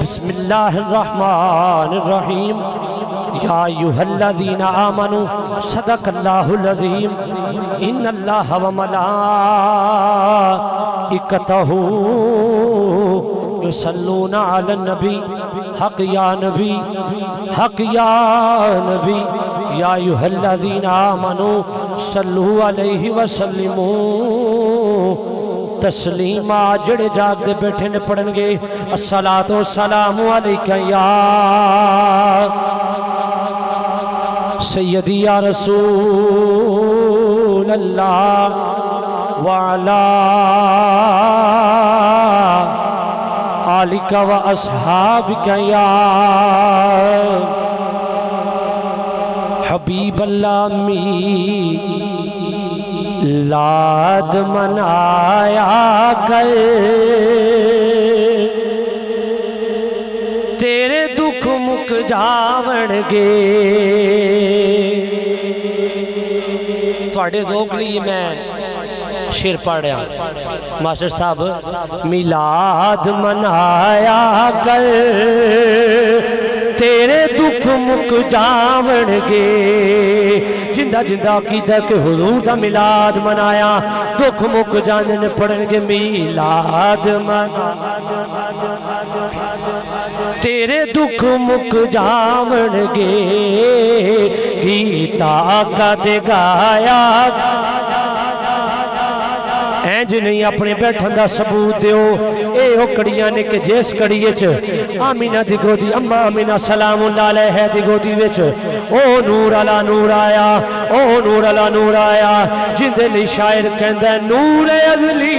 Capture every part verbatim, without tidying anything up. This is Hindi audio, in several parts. बिस्मिल्लाहिर्रहमानिर्रहीम या अय्युहल्लज़ीना आमनू सदकल्लाहुल अज़ीम इन्नल्लाह व मलाइकतहू युसल्लूना अलन नबी हक या नबी हक या नबी या अय्युहल्लज़ीना आमनू सल्लू अलैहि व सल्लिमू तस्लीमा। जड़े जागते बैठे ने पढ़नगे अस्सलातो सलामु अलैका या सय्यदी या रसूल अल्लाह व अला आलिका व अस्हाबिका या हबीब अल्लाह मी लाद मनाया कर तेरे दुख मुक जावणगे। थोड़े जोक लिए मैं शेर पढ़िया मास्टर साहब मिलाद मनाया कर तेरे दुख मुक जावणगे। जिंदा जिंदा अकीदा के हुजूर दा मिलाद मनाया दुख मुक जानन पड़नगे मिलाद मनाया तेरे दुख मुक जावणगे। गीता का दे गाया इंज नहीं अपने बैठन का सबूत दो। ये कड़िया ने कि जिस कड़िए आमीना दी गोदी अम्मा आमीना सलाम है दी गोदी विच ओ नूर अला नूर आया ओ नूर अला नूर आया। जिंदे लिए शायर कहंदा नूर अज़ली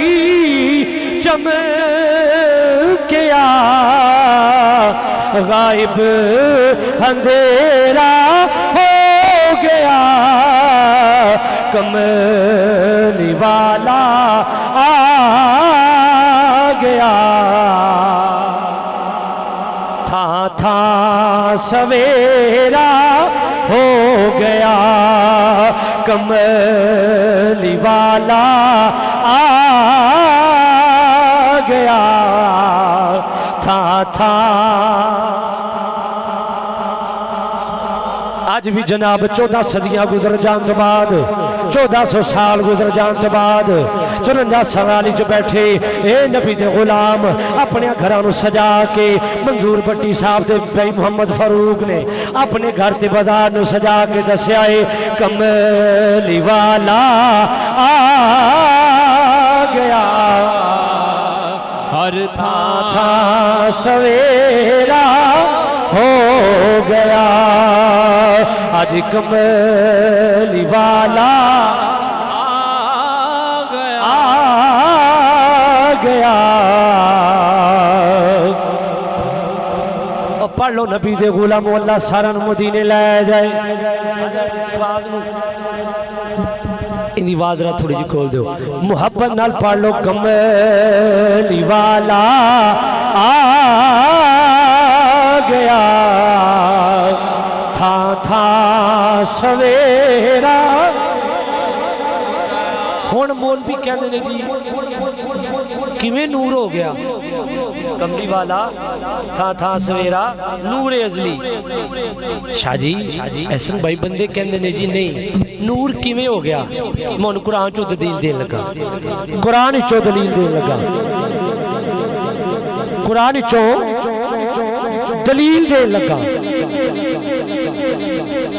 चमकिया गायब अंधेरा हो गया कमली वाला आ गया। था था सवेरा हो गया कमली वाला आ गया। था था आज भी जनाब चौदह सदियां गुजर जाने के बाद चौदह सौ साल गुजर जाने के बाद चुरंजा सराली च बैठे ए नबी दे गुलाम अपने घरों सजा के मंजूर भट्टी साहब के भाई मुहम्मद फारूक ने अपने घर से बाजार में सजा के दस्या है कमली वाला आ गया। हर था था सवेरा हो गया आज कमली वाला आ गया। पढ़ लो नबी दे गुलाम अल्लाह सारा मदीने लाया जाए। इनकी आवाज़ ना थोड़ी जी खोल दो मुहब्बत नाल पढ़ लो कमली वाला आ गया। था था सवेरा हुण बोल भी कहते हैं जी किवें नूर हो गया कमली वाला था था सवेरा नूर अज़ली। शाहजी ऐसा भाई बंदे कहते हैं जी नहीं नूर किवें हो गया मैं उन्हें कुरान चो दलील देन लगा कुरान चो दलील देन लगा कुरान चो दलील देन लगा।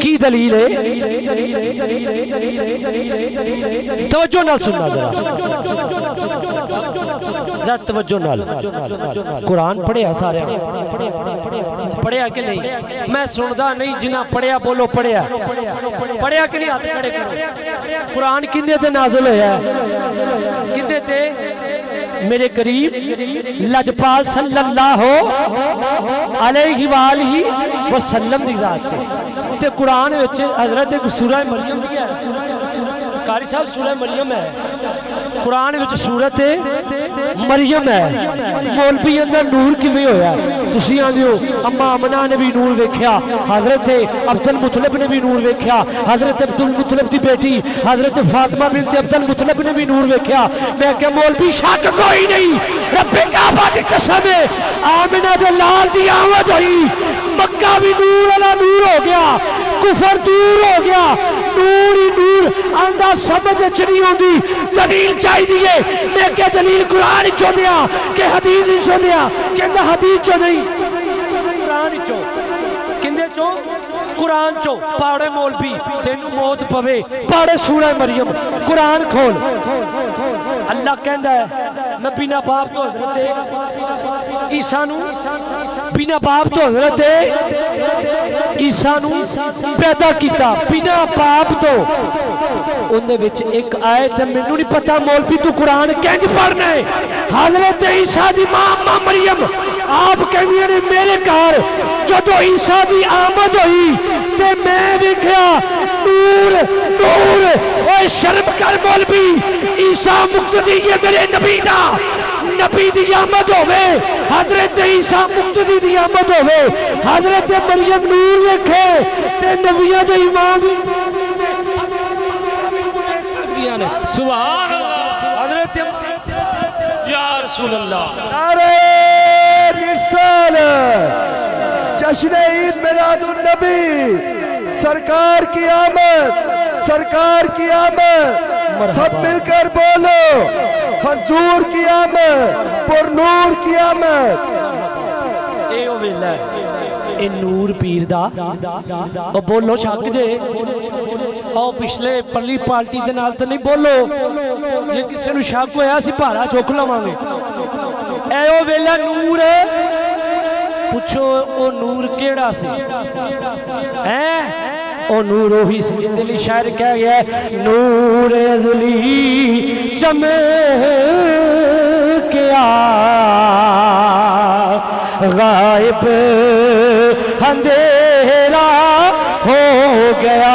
की दलील है तवज्जो नाल सुनना जरा तवज्जो नाल कुरान पढ़िया सारे पढ़िया कि नहीं मैं सुनदा नहीं जिन्हें पढ़िया बोलो पढ़िया पढ़िया कि नहीं हाथ खड़े करो। कुरान किंदे ते नाज़िल होया किंदे ते मेरे करीब लजपाल सल्लल्लाहु अलैहि वालही वसल्लम दी जात से ते कुरान विच हज़रत सूरह मरियम कारी साहब सूरह मरियम है, कुरान विच सूरत मरियम है। मौलवी अंदर नूर किवें होया? तुसीं आंदे हो अम्मा अमना ने भी नूर वेख्या, हजरत अब्दुल मुतलब ने भी नूर वेख्या, हजरत अब्दुल मुतलब की बेटी हजरत फातिमा बिनत अब्दुल मुतलब ने भी नूर वेख्या। मैं क्या मौलवी शक कोई नहीं, रब्बे काबा दी कसम है, आमिना दे लाल दी आवद होई, मक्का भी नूर अला नूर हो गया, कुफर दूर हो गया, नूर ही नूर आंदा समझ नहीं आती। दलील चाहिए, मैं क्या दलील कुरान चो दिया कि हदीस चो दिया? कहता हदीस चो नहीं, कुरान चो। कहते चो कुरान चो पाड़े मौलवी तेन मौत पवे, पाड़े सूरह मरियम कुरान खोल। अल्लाह कहता है मैं बिना बाप तो हजरत ईसा नूं, बिना बाप तो हजरत ईसा नूं पैदा किया, बिना बाप तो। उन्दे विच एक आयत मैनूं नहीं पता मौलवी तू कुरान किंज पढ़ना है। हजरत ईसा दी मां अम्मा मरियम आप कहदियां ने मेरे घर जदों ईसा दी आमद हुई ते मैं वेख्या नूर नूर। ओए शर्म कर मौलवी, ईसा मुक्तदी है मेरे नबी दा, नबी दी आमद होवे, हजरत ईसा मुक्तदी दी आमद होवे, हजरत मरियम नूर वेखे ते नबियां दे इमाम दी दियां ने। सुभान अल्लाह, हजरत या रसूल अल्लाह, नारे रिसालत, जश्न ईद मिलादुन नबी, सरकार की आमद, सरकार की आमद, सब मिलकर बोलो हजूर की आमद, पुरनूर की आमद। एहो वेला ए नूर पीर दा, ओ बोलो शक जे, ओ पिछले परली पार्टी दे नाल ते नहीं बोलो, जे किसे नु शक होया सी भारा चुक लवांगे। एहो वेला नूर पूछो ओ नूर केड़ा सी? हैं ओ नूर ओही सी जिसदे लई शायर कह गया है, नूर अज़ली चमकिया गायब अंधेरा हो गया,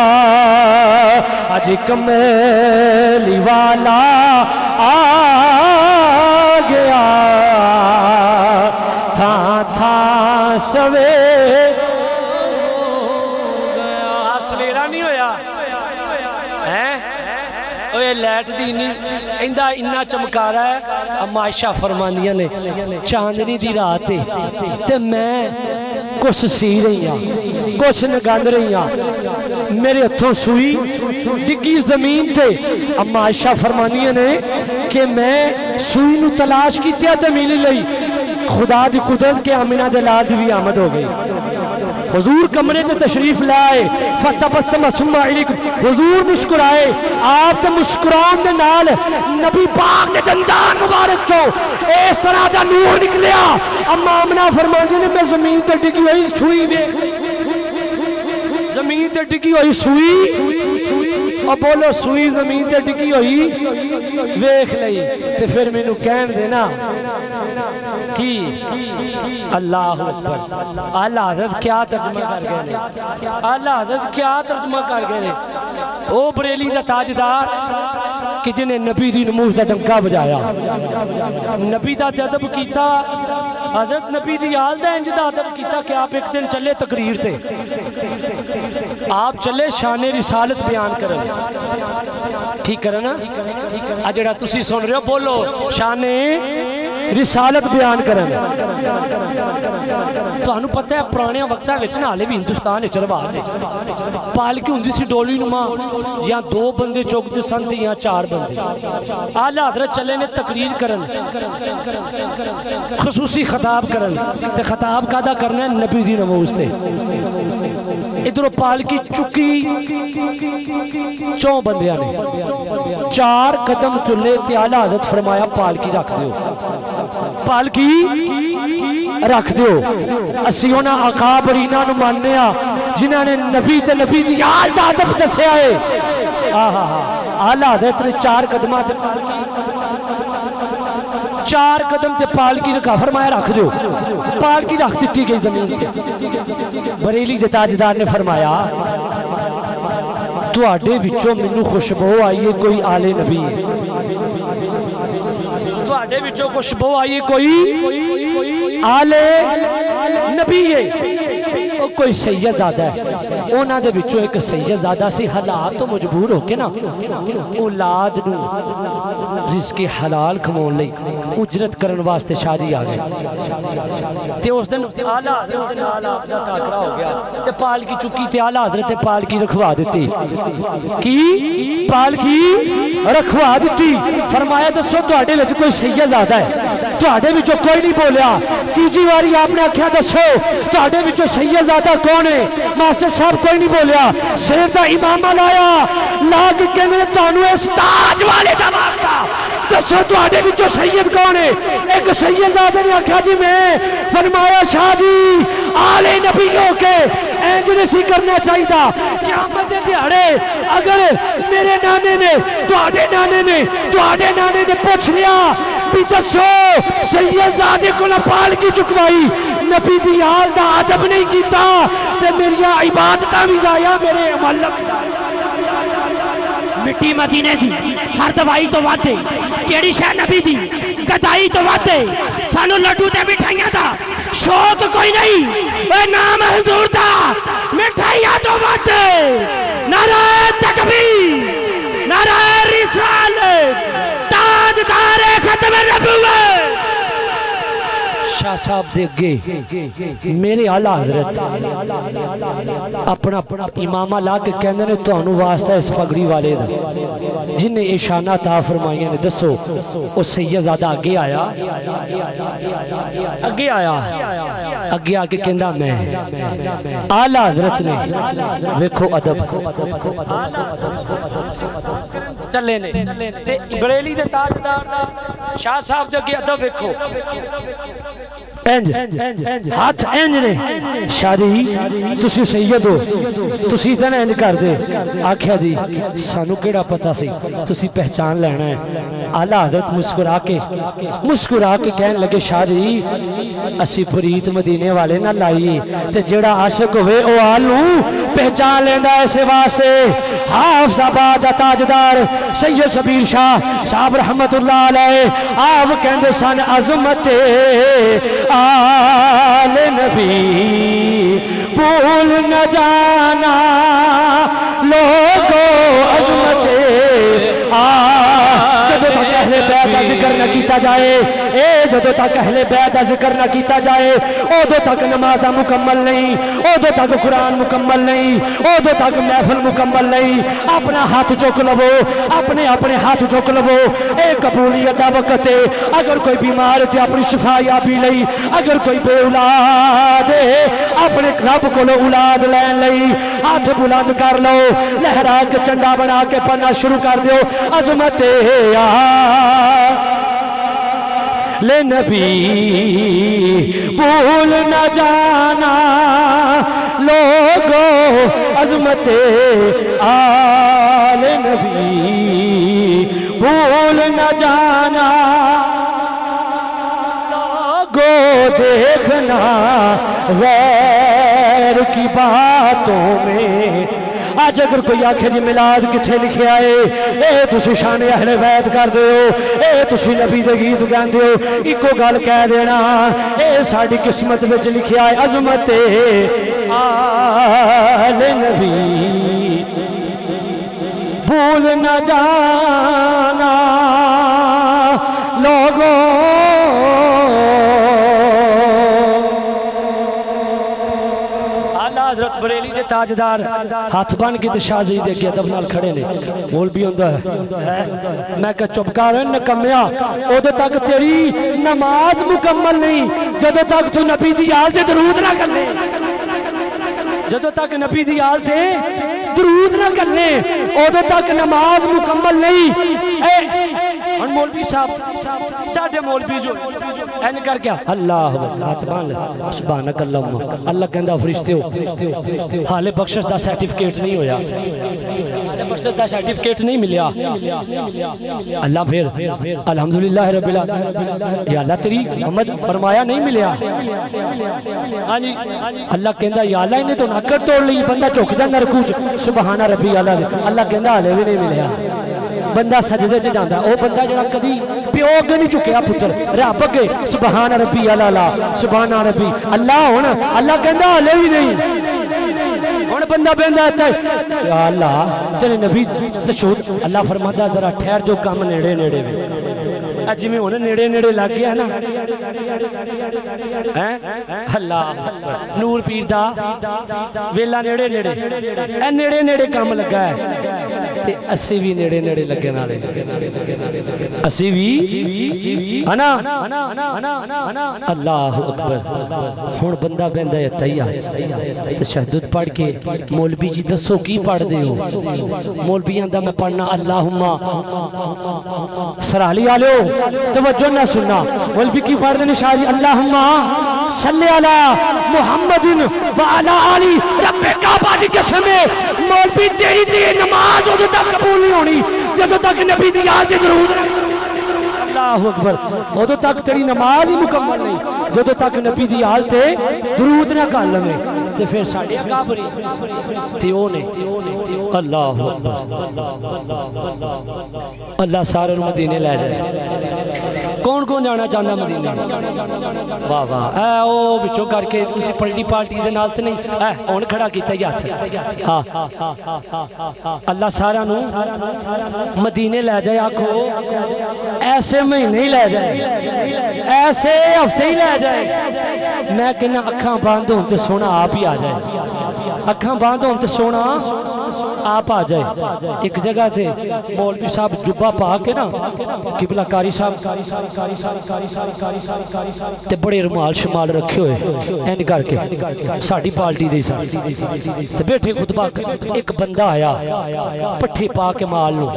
आज कमली वाला आ गया, था था सवे लैट दी इंदा इन्ना चमकारा है। अमायशा फरमानिया ने चांदनी दी रात ते मैं कुछ सी रही हाँ, कुछ नगंद रही हाँ, मेरे हथों सुई डिगी जमीन ते। अमायशा फरमानिया ने कि मैं सुई नू तलाश किया ते मिली लई, खुदा दी कुदरत के आमिना दे लाल दी भी आमद हो गई। हुजूर कमरे ते तशरीफ लाए, फतबस्सम सुम्मा इलिक, हुजूर मुस्कुराए, आप ते मुस्कुराउण दे नाल नबी पाक दे दंदान मुबारक चो इस तरह दा नूर निकलिया। अम्मा आमना फरमांदी ने मैं जमीन ते डिगी होई सुई वेख, जमीन ते डिगी होई सुई, और बोलो सुई जमीन ते डिगी होई वेख लई ते फिर मैनू कहन देना कि अल्लाह अकबर। आला हजरत क्या तर्जमा कर गए ने, आला हजरत क्या तर्जमा कर गए ने। ओ बरेली दा ताजदार कि जिन्हें नबी दी नमूस दा डंका बजाया, नबी दा अदब किया, हजरत नबी दी याद दा इंज दा अदब किया कि आप एक दिन चले तकरीर ते, आप चले शाने रिसालत बयान करन, ठीक करन आ जेड़ा तुसी सुन रहे हो, बोलो शाने रिसालत बयान करन। तुहानू पता है पुराने वक्तां विच ना हाले भी हिंदुस्तान विच रवाज है, पालकी हुंदी सी डोली नुमा, या दो बंदे चुगदे सन ते या चार बंदे। आला हजरत चले ने तकरीर करन, खसूसी खिताब करन ते खिताब कादा करना है नबी दी नमूस ते। इधरों पालकी चुकी चौ बंदिया ने, चार कदम तुले ते आला हजरत फरमाया पालकी रख दियो, पालकी रख दियो। असी उन्हां आका बरीना नूं मानने आ जिन्हां ने नबी ते नबी दी याद दा अदब दस्या है। आहा आला हजरत ने चार कदम ते चार कदम ते पालकी रखा, फरमाया रख दो, पालकी रख दी गई जमीन। बरेली के ताजदार ने फरमाया ਤੁਹਾਡੇ ਵਿੱਚੋਂ ਮੈਨੂੰ ਖੁਸ਼ਬੂ आई है कोई आले नबी है, ਤੁਹਾਡੇ ਵਿੱਚੋਂ ਖੁਸ਼ਬੂ आई है कोई आले नबी है। कोई सैयदज़ादा है उन्हां दे विचों एक सैयदज़ादा सी हालात तो मजबूर होके ना औलाद नूं रिज़्क़ हलाल खवाउण लई उजरत करन वास्ते शाह जी आ गए ते उस दिन आला हज़रत नाल आपदा टाकरा हो गया ते पालकी चुकी ते आला हज़रत ने पालकी रखवा दित्ती की पालकी रखवा दित्ती। फरमाया दसो तुहाडे विच कोई सैयदज़ादा है? तुहाडे विचों कोई नहीं बोलिया। तीजी वारी आपने आख्या दसो तुहाडे विचों सैयदज़ादा कौन है? मास्टर साहब कोई नहीं बोलिया। शेर का इमामा लाया लाग के मैंने तुहानू इस ताज वाले दा वास्ता दसो तुहाडे विचों सैयद कौन है? एक सैयदज़ादे ने आख्या जी मैं। फरमाया शाह जी आले नबी हो के इंज नहीं करना चाहिदा। क़यामत दे दिहाड़े अगर मेरे नाने ने तुहाडे नाने ने तुहाडे नाने ने पूछ लिया भी दसो सैयदज़ादे कोल पालकी चुकवाई नबी दी हाल दा अदब नहीं कीता ते मेरियां इबादतां भी जाया मेरे अमल मिट्टी मदीने दी हर दवाई तो वादे केड़ी शै नबी दी गदाई तो वादे सानू लड्डू ते मिठाइयां दा शौक कोई नहीं ए नाम हजूर दा मिठाइयां तो वादे। नारा तकबीर नारा रिसालत ताजदार खत्म नबूवत शाह साहब दे अगे मेरे आला हजरत अपना अपना इमामा ला के कहंदे ने तुहानू वास्ता इस पगड़ी वाले दा जिन्हें इशाना ता फरमाइया ने दसो ओ सैयदज़ादा अगे आया अगे आया अगे आके कहंदा मैं आला हजरत ने वेखो अदब चले ने ते बरेली दे ताजदार दा शाह साहब दे अगे अदब वेखो हाथ इंज ने शादी तुसी सैयद हो तुसी तो इंज कर दे। आख्या जी सानू केड़ा पता सी तुसी पहचान लेना है। आला हजरत मुस्कुरा के मुस्कुरा के कहन लगे शाह जी असी फरीद मदीने वाले ना लाइए ते जेड़ा आशिक होवे ओ आलू पहचान लेंदा है। इस वास्ते हाफिजाबाद दा ताजदार सैयद शबीर शाह साहब रहमतुल्लाह अलैह आप कहंदे सन अज़मत आले नबी भूल न जाना लोगो अज़मत जदों तक अहले बैत दा ज़िक्र न कीता जाए ए जदों तक अहले बैत दा ज़िक्र न कीता जाए उदों तक नमाज़ा मुकम्मल नहीं उदों तक कुरान मुकम्मल नहीं उदों तक महफिल मुकम्मल नहीं। अपना हाथ चुक लवो अपने अपने हाथ चुक लवो ए कबूलियत दा वक्त है। अगर कोई बीमार ते अपनी शिफा याबी लई अगर कोई बे औलाद अपने रब कोलों औलाद लैन लई हाथ बुलंद कर लो लहरा के झंडा बना के पढ़ना शुरू कर दो अज़मत ले नबी भूल न जाना लोगो अज़मत आले नबी भूल न जाना लोगो देखना गैर की बातों में। अज अगर कोई आखे जी मिलाद किथे लिखिया है ये शाने अहले वैद कर दे हो नबी दे गीत गाते हो इको गल कह देना ये साड़ी किस्मत विच लिखिया है अज़मत आले नबी भूल न जाना लोगो बरेली दे ताजदार हाथ बन के ते शाह जी दे अगे अदब नाल खड़े ने। बोल भी हुंदा है मैं कह चुप कर नकम्या उदों तक तेरी नमाज मुकम्मल नहीं जदों तक तू नबी दी याद ते दरूद ना कर ले जदों तक नबी दी याद ते दरूद ना कर ले उदों तक नमाज मुकम्मल नहीं। ए हुण मौलवी साहब चाटे मौलवी जो एन कर क्या अल्लाह अकबर सुभानक अल्लाह अल्लाह कहंदा फरिश्ते हो हाले बख्शिश दा सर्टिफिकेट नहीं होया हाले बख्शिश दा सर्टिफिकेट नहीं मिलया अल्लाह फिर अल्हम्दुलिल्लाह रब्बिल आलमीन या अल्लाह तेरी रहमत फरमाया नहीं मिलया हां जी अल्लाह कहंदा या अल्लाह इने तो नाकड़ तोड़ ली बंदा झुक जांदा रुकू सुभान रब्बी आला अल्लाह कहंदा हाले भी नहीं मिलया बंदा सजदे च जांदा ओ बंदा जेड़ा कदी प्यो अगे नहीं झुकया पुत्र रब अगे सुभान रब्बी अला सुभान रब्बी अल्लाह हुन अल्लाह कहंदा हले भी नहीं हुन बंदा बेंदा है या अल्लाह तेरे नबी तशहूद अल्लाह फरमादा जरा ठहर जो काम नेड़े नेड़े जिमें उन्हें नेड़े नेड़े लग गया ना अल्लाह नूर पीर दा वेला नेड़े नेड़े ए नेड़े नेड़े काम लगा है ते असी भी नेड़े नेड़े लगे नाले असी भी है ना अल्लाह अकबर हुण बंदा बेंदा है तैयार तशहदुद पढ़ के मौलवी जी दसो की पढ़ दे हो मौलवियां दा मैं पढ़ना अल्लाहुम्मा सराली वाले तवज्जो ना सुनना मौलवी की फर्द ने शायरी अल्लाहुम्मा सल्ली अला मुहम्मदिन व अला आली रब्बे काबा दी कसम है मौलवी तेरी दी नमाज उदों तक कबूल नहीं होनी जदों तक नबी दी याद दी दुरूद अल्लाहु अकबर उदों तक तेरी नमाज ही मुकम्मल नहीं जदों तक नबी दी याद ते दुरूद ना कर लवे ते फिर साडे काबरी ते ओ ने अल्लाहु अकबर अल्लाह सारे नु मदीने ले जाए कौन कौन जाना चाहता मदीना वाह वाह ऐ ओ विचो करके तुसी पलटी पार्टी दे नाल ते नहीं ऐ हुन खड़ा कीता ही हथ हां अल्लाह सारा नु मदीने ले जाए आखो ऐसे महीने ही ले जाए ऐसे हफ्ते ही ले जाए मैं कहना अखां बंद हों ते सोना आप ही आ जाए अखां बंद हों ते सोना आप आ जाए एक जगह थे मौलवी साहब जुब्बा पा के ना किबला कारी साहब ते बड़े रुमाल शमाल रखे हुए एन करके साडी पार्टी दे ते बैठे खुतबा एक बंदा आया पट्ठे पा के माल नु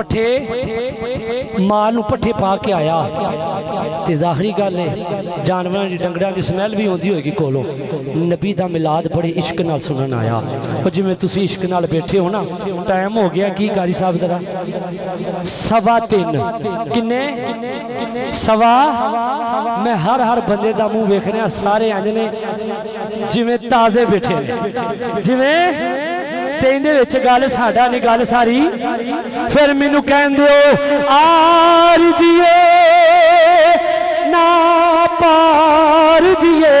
पट्ठे माल नु पट्ठे पा के आया ते जाहरी गल है जानवरां दी डंगरां दी स्मेल भी आउंदी होगी कोलों नबी दा मिलाद बड़े इश्क नाल सुनन आया ओ जिवें तुसी इश्क नाल बैठे हो ना टाइम हो गया की कारी साहब जरा सवा तीन किन्ने सवा मैं हर हर बंदे दा मुंह वेख रहा सारे अंजने जिवें ताजे बैठे जिवें तेंदे विच गल साडा नहीं गल सारी फिर मैनू कहंदे ओ आर दिए ना पार दिए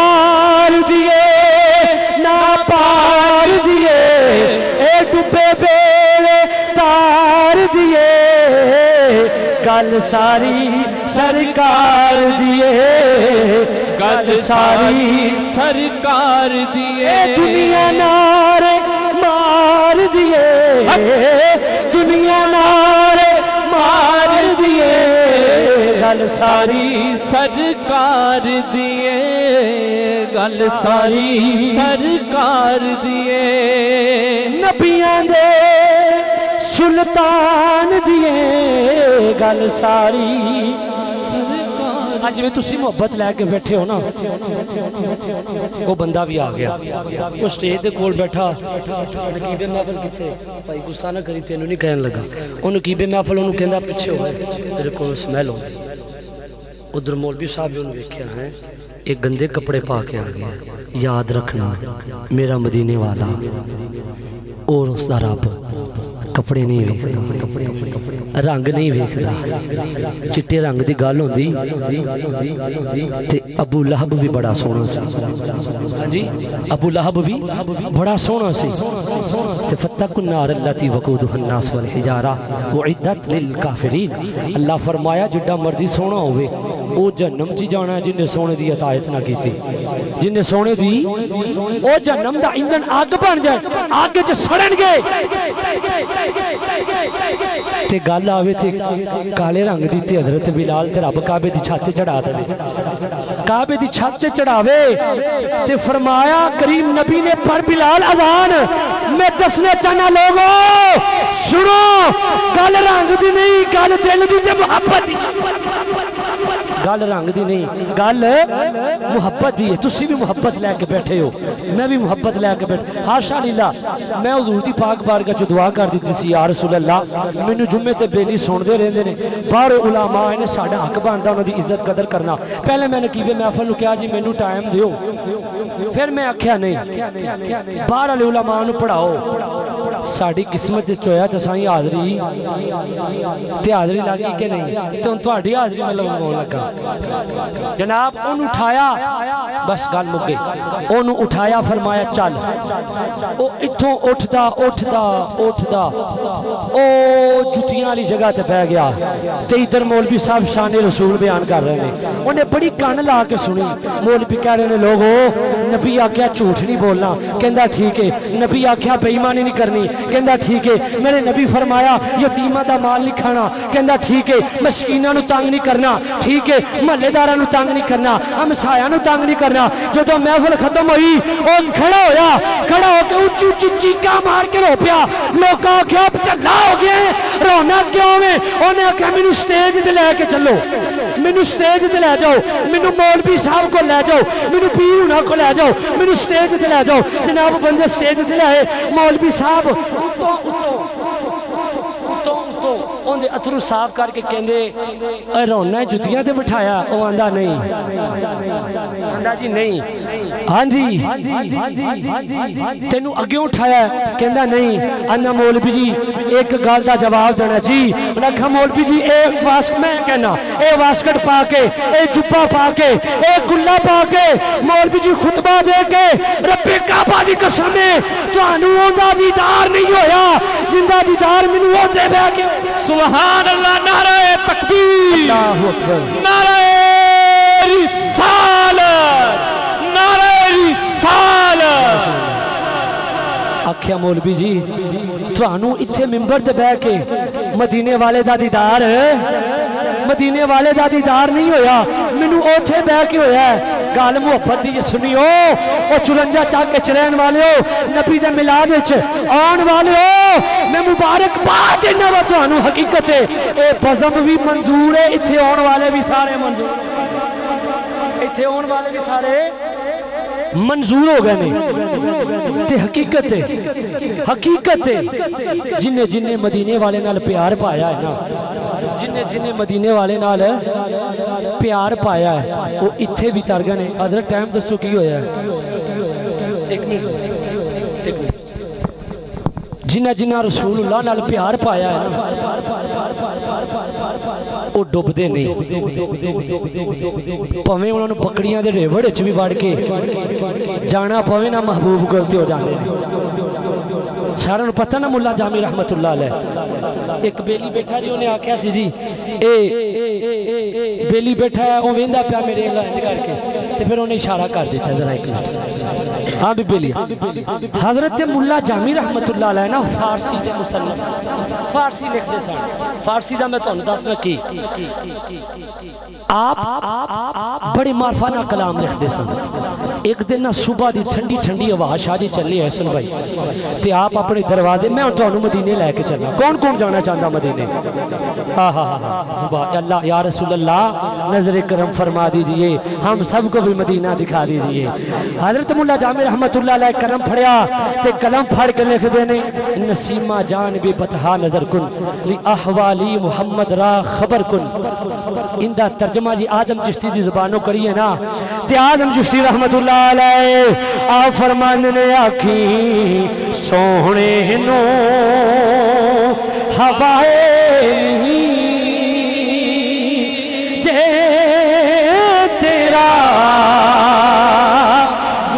आर दिए ना पार दिए ए डुबे बेड़े तार दिए गल सारी सरकार दिए गल सारी सरकार दिए दुनिया नारे मार दिए दुनिया नारे मार दिए गल सारी सरकार दिए गल सारी सरकार दिए नबियां दे सुल्तान दिए गल सारी जिम्मे तुसी मोहब्बत लैके बैठे हो ना वो बंदा भी आ गया वो स्टेज के कोल बैठा रकीबे महफल किथे भाई गुस्सा ना करी तेनू नहीं कहन लगा ओनू रकीबे महफल ओनू कहंदा पीछे हो तेरे कोल स्मेल आउंदी उधर मौलवी साहब ने देखा है एक गंदे कपड़े पा के आ गया याद रखना मेरा मदीने वाला और उसका रब कपड़े नहीं वेखदा रंग नहीं वेखदा चिट्टे रंग की गल होंदी ते अबू लहब भी बड़ा सोहना सी जी अबू लहब भी बड़ा सोहना सी ते फत्तकुन नार लती वकूदुहन नास वल हिजारा उइद्दत लिल काफिरीन अल्लाह फरमाया जिड्डा मर्जी सोहना होवे वो जन्म च जाना है जिन्हें सोने की अतायत ना की, जिन्हें सोने की वो जन्म का इंजन अग बन जाए, अग च सड़न गए। गल आवे काले रंग की हजरत बिलाल ते रब काबे की छत चढ़ा दे, काबे की छत चढ़ावे ते फरमाया करीम नबी ने पर बिलाल अजान मैं दसने चाहना लोगो सुनो, गल रंग की नहीं, गल दिल की ते मुहब्बत दी, गल रंग दी नहीं, गल मुहब्बत दी है। तुसी भी मुहब्बत लैके बैठे हो, मैं भी मुहब्बत लैके बैठा। हाशा लिल्लाह, मैं हुजूर दी पाक बारगाह च दुआ कर दी सी, या रसूल अल्लाह मैनू जुम्मे ते बेली सुनते रहंदे ने, बाहर उलामा ने साडा हक बनदा उन्हां दी इज्जत कदर करना। पहले मैंने कीवे महफल नू कहा जी मैनू टाइम दिओ, फिर मैं आख्या नहीं बाहर वाले उलामा नू पढ़ाओ। साड़ी किस्मत होया तो साई हाजरी ते हाजरी लगी के नहीं, तो थोड़ी हाजरी मैं लगाउण लगा जनाब। ओनू उठाया, बस गल मुक गई। ओनू उठाया, फरमाया चल। ओ इथों उठदा उठदा उठदा ओ जुतियां वाली जगह ते पै गया। ते इधर मौलवी साहब शान रसूल बयान कर रहे हैं, उन्हें बड़ी कान ला के सुनी। मौलवी कह रहे हैं लोगो नबी आख्या झूठ नहीं बोलना, कहंदा ठीक है। नबी आख्या बेईमानी नहीं करनी, कहंदा ठीक है। मेरे नबी फरमाया यतीमा दा माल नहीं खाना, कहंदा ठीक है। मस्कीना नू तंग नहीं करना, ठीक है। महल्लेदारां नू तंग नहीं करना, हमसाया नू तंग नहीं करना। जदों महफिल खत्म हुई और खड़ा होया, खड़ा होकर उच्ची उच्ची चीका मार के रो पिया। लोगों आख्या झल्ला हो गया रोना क्यों है? उन्हें आख्या मैनू स्टेज ते लैके चलो, मैनू स्टेज ते लै जाओ, मैनू मौलवी साहब को लै जाओ, मैनू पीर हुना को लै जाओ, मैनू स्टेज ते लै जाओ। जनाब बंदे स्टेज ते लाए, मौलवी साहब अथरू साफ करके कहते रोना जुतियां ते बिठाया। वह आंदा नहीं, आंदा जी नहीं, हाँ जी तेनू अगे उठाया, कहता नहीं। आंदा मौलवी जी एक गल का जवाब देना जी। रखा मौलवी जी ए वास मैं कहना ए वास्कट पा के, ए जुब्बा पा के, ए गुला पा के मौलवी जी खुतबा दे के रब्बे काबा दी कसम है तुहानू ओंदा दीदार नहीं होया जिंदा दीदार मैनू ओंदे बह के। सुभान अल्लाह, नारा तकबीर, नारा रिसालत, नारा रिसालत। आख्या मौलवी जी तुहानू इत्थे मिंबर ते बैठ के मदीने वाले दा दीदार, मदीने वाले दा दीदार नहीं होया, मैनू ओथे बैठ के होया। गल मुहब्बत दी सुनियो ओ चुरंजा चाके चरैन वाले हो, नबी दे मिलाद विच आउण वाले हो, मैं मुबारकबाद दिन्ना वा तुहानू। हकीकत ए बज़म भी मंजूर है, इत्थे आउण वाले भी सारे मंजूर, इत्थे आउण वाले भी सारे मंजूर हो गए ने। ते हकीकत है, हकीकत है जिन्हें जिन्हें मदीने वाले नाल प्यार पाया है ना, जिन्हें जिन्हें मदीने वाले नाल प्यार पाया है वो इत्थे भी तरगन है। अदर टाइम दसो की होया जिन्हें जिन्हें रसूलुल्लाह नाल प्यार पाया है वो डुबदे नहीं, भावें उन्होंने बकड़ियां दे रेवड़ च भी वड़ के जाना पवे ना। महबूब गलती हो जाते हैं, सारे नूं पता ना। मुल्ला जामी रहमतुल्लाह अलैह एक बेली बैठा जी, उन्हें आख्या सी जी ए बेली बैठा है वह वेंदा पिया मेरे इंज करके, तो फिर उन्हें इशारा कर दिता जरा एक मिनट। हाँ भी बेली। हजरत मुल्ला जामी रहमतुल्लाह अलैह ना फारसी दे मुसन्नफ, फारसी लिखते सन। फारसी का मैं तुहानूं दसना की आप बड़े मारफाना कलाम लिखते सन। एक दिन ना सुबह की ठंडी ठंडी हवा शाह जी चली है सुन भाई, तो आप अपने दरवाजे मैं तुहानूं मदीने लैके चलना। कौन कौन जाना चाहता मदीने? हाँ हाँ हाँ सुभान अल्लाह या रसूल अल्लाह, नजर करम फरमा दीजिए, हम सबको भी मदीना दिखा दीजिए। हजरत मुल्ला जामी रहमतुल्लाह अलैह कलम फड़िया ते कलम फड़ के लिख देने नसीमा जान भी बतहा नजर कुन ली अहवाली मुहम्मद रा खबर कुन। इंदा तर्जमा जी आदम चिश्ती दी जुबानों करिए ना, ते आदम चिश्ती रहमतुल्लाह अलैह आ फरमाने ने आखी सोहणे नो हवाए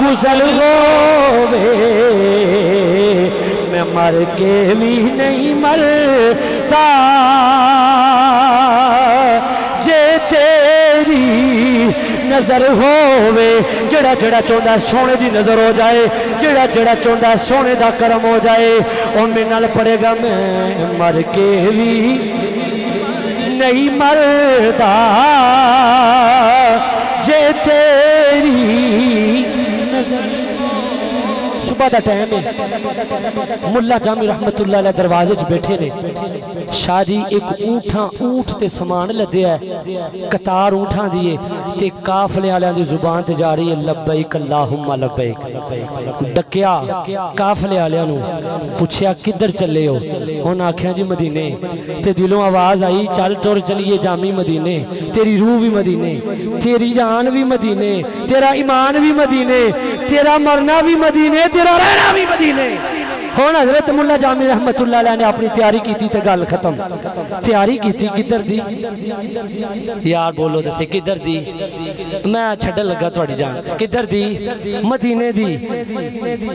गुजल होवे मैं मर के भी नहीं मरता जे तेरी नजर होवे, जेड़ा जेड़ा चाहता सोने की नजर हो जाए, जेड़ा जेड़ा चाहता सोने का करम हो जाए। और मेरे नाल पड़ेगा मैं मर के भी नहीं मरदा जे तेरी। सुबह का टाइम है, मुला जामी रहमतुल्लाह अलैह दरवाजे च बैठे ने। शाह जी एक ऊँठा ऊँठ ते समान लदे है, कतार ऊँठा दी है ते काफले वालियां दी जुबान ते जा रही है लब्बैक अल्लाहुम्मा लब्बैक। डकिया काफले वालियां नू, पूछया किधर चले हो? उन्हां आखिया जी मदीने। ते दिलों आवाज़ आई चल तुर चलीए जामी मदीने, तेरी रूह भी मदीने, तेरी जान भी मदीने, तेरा ईमान भी मदीने, तेरा मरना भी मदीने, तेरा रहना भी मदीने। हुण हजरत मुल्ला जामी रहमतुल्लाह अलैह ने अपनी तैयारी की थी ते गल खत्म। तैयारी की थी किधर दी यार, बोलो तो सही किधर दी। मैं छड्डन लगा तुहाडी जान किधर दी, मदीने दी।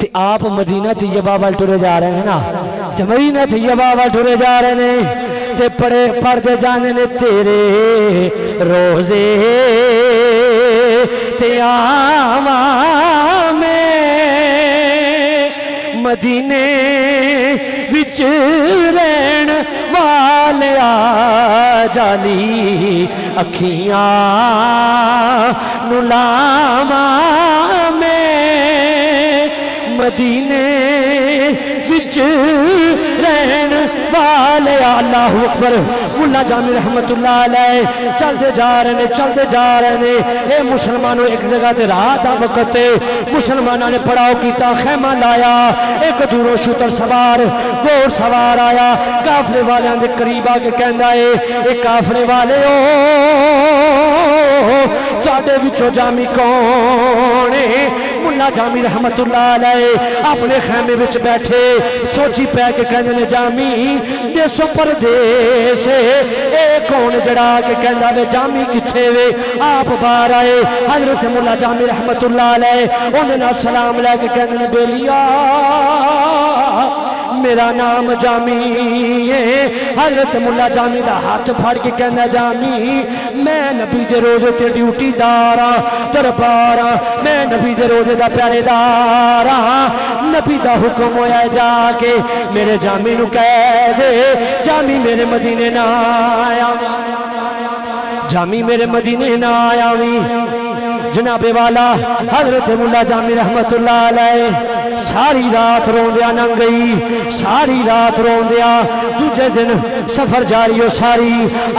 ते आप मदीना तैयबा वाल टुरे जा रहे हैं ना, मदीना तैयबा वाल टुरे जा रहे ने। ते पड़े पड़दे जाने ने तेरे रोजे ते आवा मदीने विच रहन वाले जाली अखियां नुलावा में मदीने विच रहन वाले। अल्लाहु अकबर। मुल्ला जामी रहमतुल्लाह अलैह चलते जा रहे ने, चलते जा रहे ने। ये मुसलमानों एक जगह ते रात दा वक्त है, मुसलमानों ने पड़ाव किया, खैमा लाया। एक दूरों शूतर सवार घोड़ सवार आया, काफले वालों के करीब आके कहंदा है ये काफले वाले हो, तुहाडे विचों जामी कौन है? मुल्ला जामी रहमतुल्लाह अलैह अपने खैमे विच बैठे सोची पै के कहंदे ने जामी देसो परदेस ए कौन जड़ा के कहंदा वे जामी किथे वे? आप बाहर आए हजरत मुल्ला जामी रहमतुल्लाह अलैह उन्हां नाल सलाम लैके कहंदे ने बेलिया मेरा नाम जामी है। हजरत मुल्ला जामी का हाथ फड़ के कहना जामी मैं नबी दे रोजे ते ड्यूटीदार हाँ, दरबार हाँ, मैं नबी दे रोजे का प्यारेदार हाँ। नबी का हुक्म होया जाके मेरे जामी नू कह दे जामी मेरे मदीने ना आया, जामी मेरे मदीने ना आया। जनाबे वाला हजरत मुल्ला जामी रहमतुल्लाह अलैह सारी रात रोंदिया लंघ गई, सारी रात रोंदिया। दूजे दिन सफर जारी हो, सारी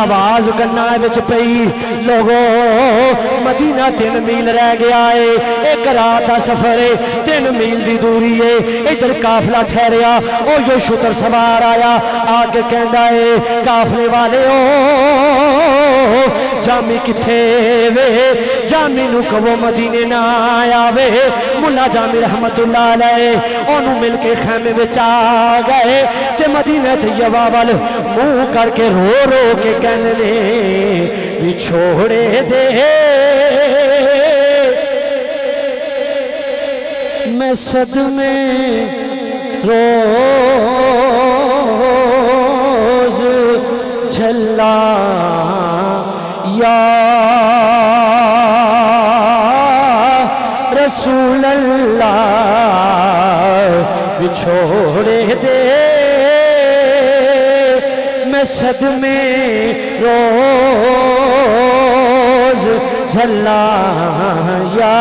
आवाज़ गन्ना विच पई लोगो मदीना तीन मील रह गया है, एक रात का सफर है, तीन मील की दूरी है। इधर काफिला ठहरिया, ओ जो शुतर सवार आया आके कहंदा है काफिले वाले ओ जामी किथे वे? जामी नू कहो मदीने ना आवे। मुल्ला जामी रहमतुल्लाह अलैह मिल के खैमे विच आ गए ते मदीना तैयबा वाल मुँह करके रो रो के कहने भी छोड़े दे मैं सदमे रोज झल्ला या रसूल अल्लाह छोड़े दे मैं सदमे रोज झल्ला या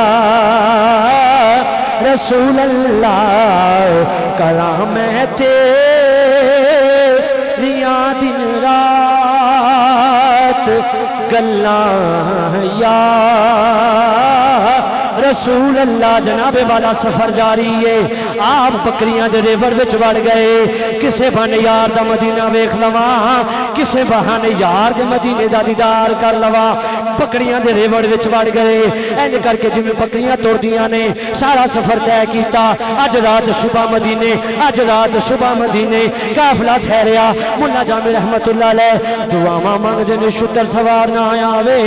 रसूल अल्लाह करा मैं तेरियां दिन रात गल्ला या रसूल अल्लाह। जनाबे वाला सफर जारी है, आप बकरियां दे रेवर विच वड़ गए, किसे बहाने यार दा मदीना वेख लवा, किसे बहाने यार दे मदीने दा दीदार कर लवा। बकरियां दे रेवर विच वड़ गए, इंज करके जिवें बकरियां तुरदियां ने सारा सफर तय किया। अज रात सुबह मदीने, अज रात सुबह मदीने काफिला ठहरिया। मुल्ला जामी रहमतुल्लाह अलैह दुआवां मंगदे ने शुतर सवार ना आवे,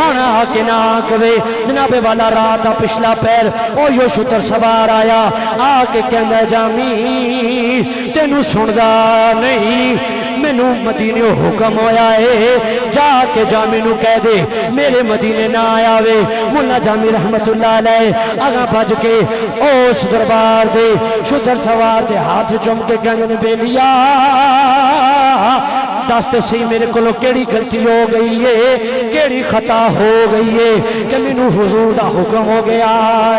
हुण आके ना आवे। जनाबे वाला रात पिछला पैर ओ यो शुतर सवार आया आके कहंदा जामी तेनू सुनदा नहीं मैनू मदीने हुक्म होया है जाके जामे नू कह दे मेरे मदीने ना आवे। मुल्ला जामी रहमतुल्लाह अलैह अगा भज के उस दरबार दे शुदर सवार दे हाथ चुम के कहने बेलिया दस तो सही मेरे को केड़ी गलती हो गई है केड़ी खता हो गई है कि मैनू हुजूर दा हुक्म हो गया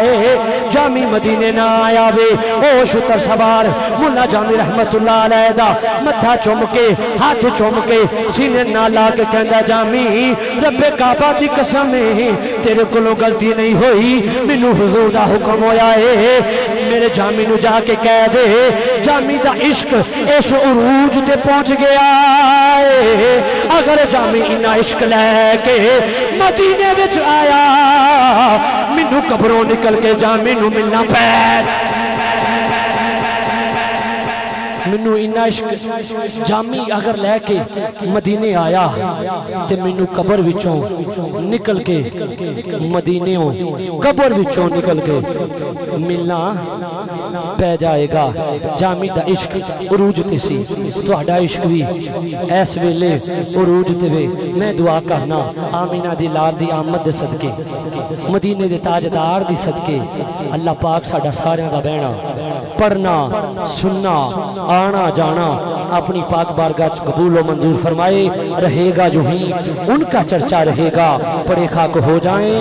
है जामी मदीने ना आवे। ओ शुतर सवार मुल्ला जामी रहमतुल्लाह अलैह दा मथा चुम के हाथ चुम के सीने ना ला के कहंदा जामी रब्बे काबा दी कसम है तेरे कोलों गलती नहीं होई मैनू हुजूर दा हुक्म होया है मेरे जामी नू जाके कह दे जामी दा इश्क इस उरूज ते पहुंच गया है अगर जामी इना इश्क लैके मदीने विच आया मैनू कब्रों निकल के जामी नू मिलना पै मैनू इन्ना इश्क जामी अगर लैके मदीने आया ते मैनू कबर विचों निकल के मदीने कबर विचों निकल के मिलना पै जाएगा। जामी दा इश्क उरूज ते सी तुहाडा इश्क भी इस वेले उरूज ते वे। मैं दुआ करना आमीना दी लाल दी आमद दे सदके मदीने दे ताजदार दी सदके अल्लाह पाक साडा सारियां दा बहना पढ़ना सुनना आना जाना अपनी पाक बारगाह कबूल व मंजूर फरमाए। रहेगा जो ही उनका चर्चा रहेगा परे खाक हो जाए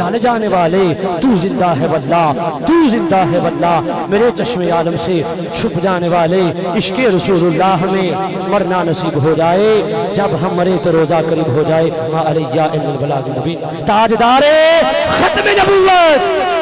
जाने जाने वाले तू जिंदा है वल्लाह तू जिंदा है वल्लाह मेरे चश्मे आलम से छुप जाने वाले इश्के रसूलुल्लाह में मरना नसीब हो जाए। जब हम मरे तो रोजा करीब हो जाए। ताजदारे खत्म नबूवत।